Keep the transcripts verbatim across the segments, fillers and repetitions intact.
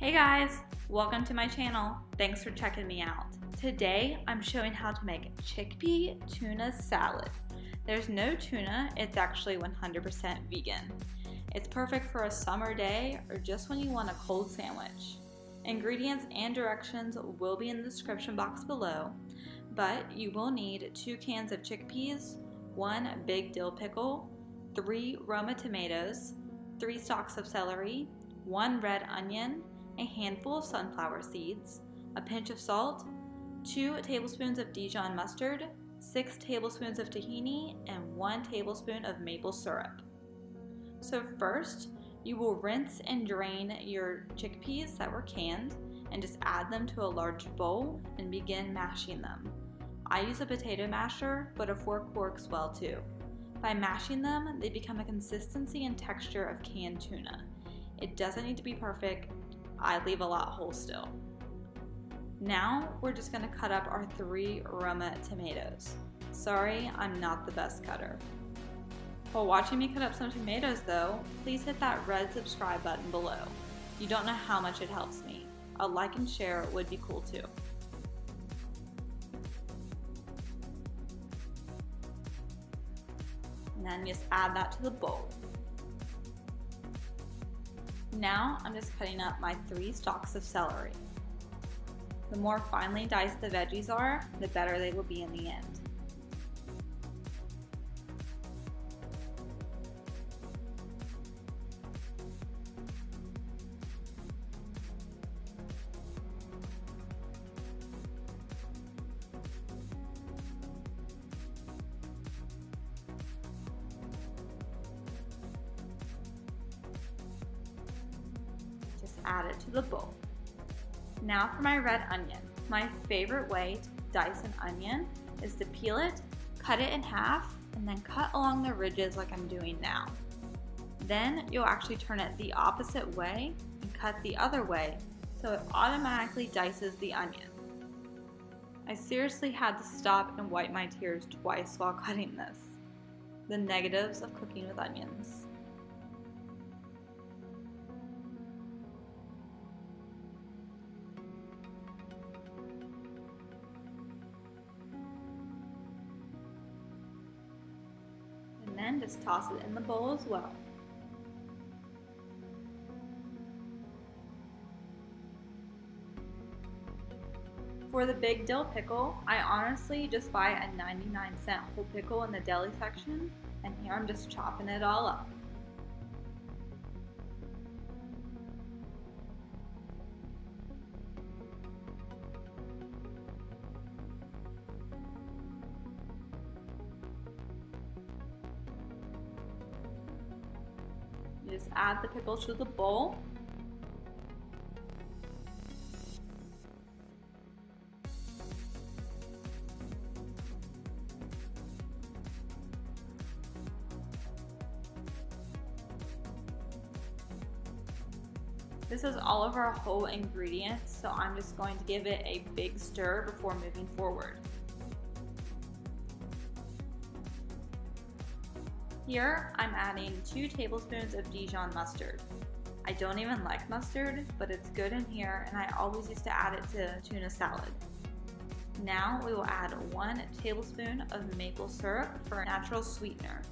Hey guys, welcome to my channel. Thanks for checking me out. Today I'm showing how to make chickpea tuna salad. There's no tuna, it's actually one hundred percent vegan. It's perfect for a summer day or just when you want a cold sandwich. Ingredients and directions will be in the description box below, but you will need two cans of chickpeas, one big dill pickle, three Roma tomatoes, three stalks of celery, one red onion, a handful of sunflower seeds, a pinch of salt, two tablespoons of Dijon mustard, six tablespoons of tahini, and one tablespoon of maple syrup. So first, you will rinse and drain your chickpeas that were canned and just add them to a large bowl and begin mashing them. I use a potato masher, but a fork works well too. By mashing them, they become a consistency and texture of canned tuna. It doesn't need to be perfect. I leave a lot whole still. Now we're just gonna cut up our three Roma tomatoes. Sorry, I'm not the best cutter. While watching me cut up some tomatoes though, please hit that red subscribe button below. You don't know how much it helps me. A like and share would be cool too. And then just add that to the bowl. Now I'm just cutting up my three stalks of celery. The more finely diced the veggies are, the better they will be in the end. Add it to the bowl. Now for my red onion. My favorite way to dice an onion is to peel it, cut it in half, and then cut along the ridges like I'm doing now. Then you'll actually turn it the opposite way and cut the other way, so it automatically dices the onion. I seriously had to stop and wipe my tears twice while cutting this. The negatives of cooking with onions. Then just toss it in the bowl as well. For the big dill pickle, I honestly just buy a ninety-nine cent whole pickle in the deli section, and here I'm just chopping it all up. Just add the pickles to the bowl. This is all of our whole ingredients, so I'm just going to give it a big stir before moving forward. Here, I'm adding two tablespoons of Dijon mustard. I don't even like mustard, but it's good in here, and I always used to add it to tuna salad. Now we will add one tablespoon of maple syrup for a natural sweetener.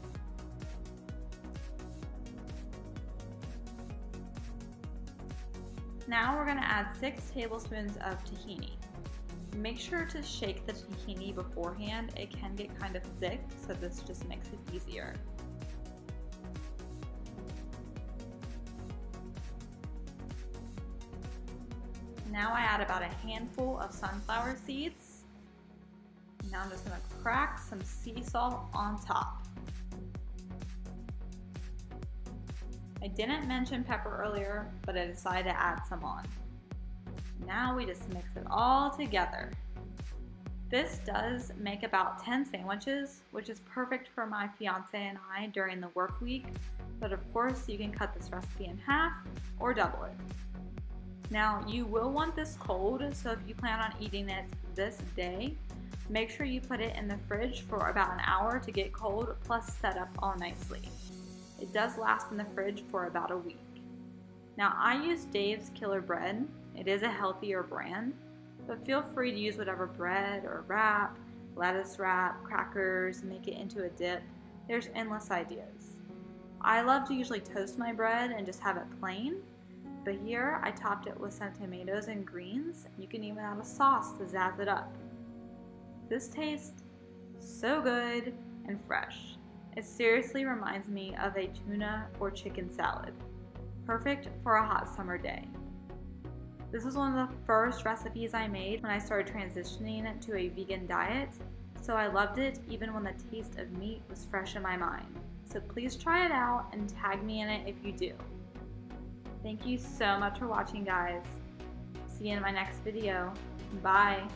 Now we're gonna add six tablespoons of tahini. Make sure to shake the tahini beforehand. It can get kind of thick, so this just makes it easier. Now I add about a handful of sunflower seeds. Now I'm just going to crack some sea salt on top. I didn't mention pepper earlier, but I decided to add some on. Now we just mix it all together. This does make about ten sandwiches, which is perfect for my fiance and I during the work week, but of course you can cut this recipe in half or double it. Now you will want this cold, so if you plan on eating it this day, make sure you put it in the fridge for about an hour to get cold, plus set up all nicely. It does last in the fridge for about a week. Now I use Dave's Killer Bread. It is a healthier brand, but feel free to use whatever bread or wrap, lettuce wrap, crackers, make it into a dip. There's endless ideas. I love to usually toast my bread and just have it plain, but here I topped it with some tomatoes and greens. You can even add a sauce to zazz it up. This tastes so good and fresh. It seriously reminds me of a tuna or chicken salad. Perfect for a hot summer day. This was one of the first recipes I made when I started transitioning to a vegan diet, so I loved it even when the taste of meat was fresh in my mind. So please try it out and tag me in it if you do. Thank you so much for watching, guys. See you in my next video. Bye.